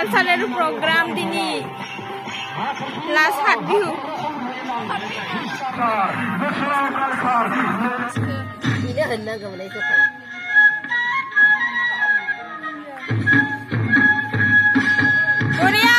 kalsaler program dini last hat bihu ida hanna gamle ko khai Korea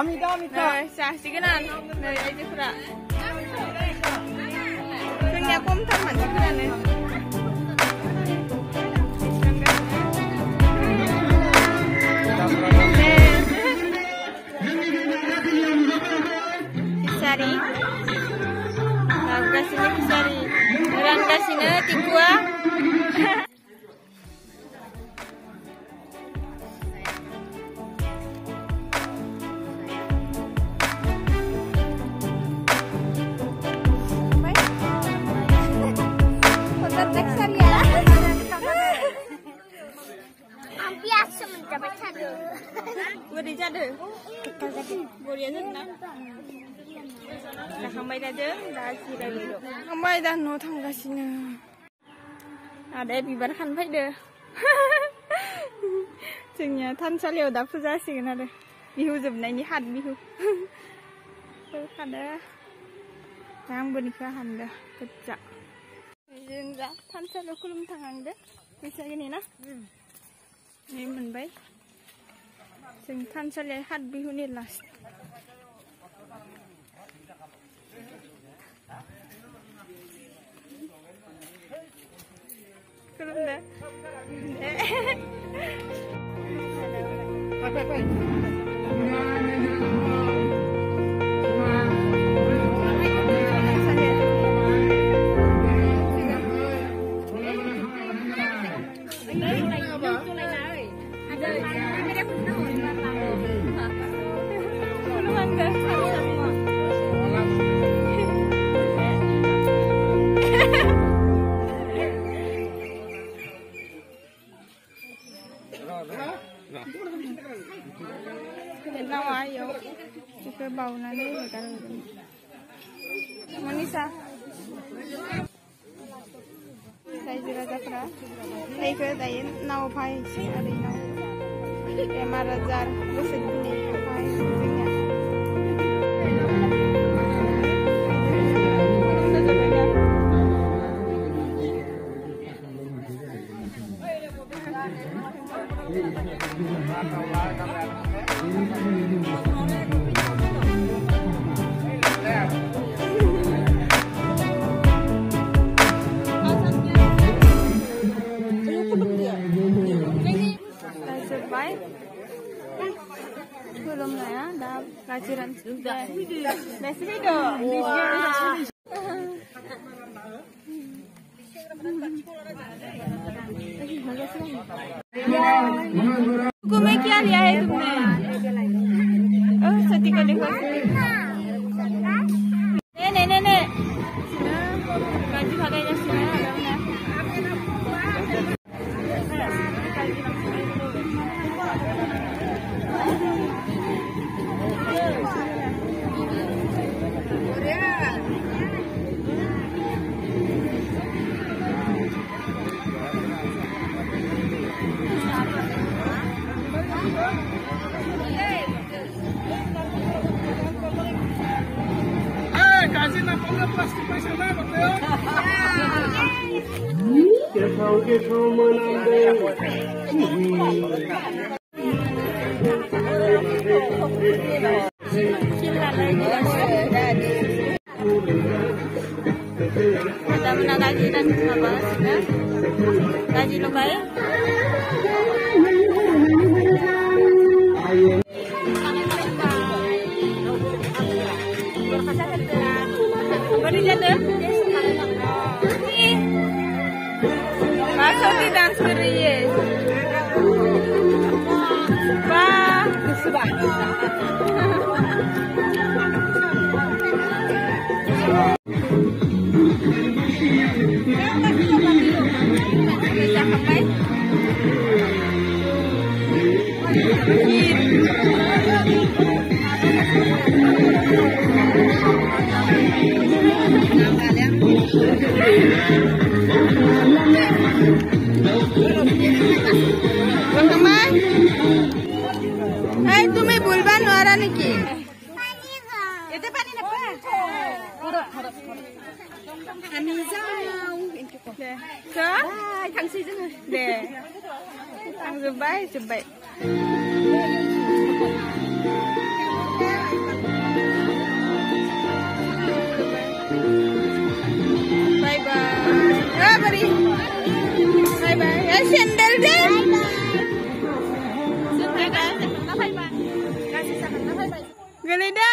Amita, siganan, dari Ada Singtan saya hat bihu ni last. Kelum dah. Kita gaji semua bos, gaji lukai. Beri jatuh. Masuk di dance beriye. Wah, kesukaan. Hai, tu me bulban nuara niki. Itu pani nak apa? Anizau. Kau? Tangsi je. Deh. Tangsi baik, baik. Galing na!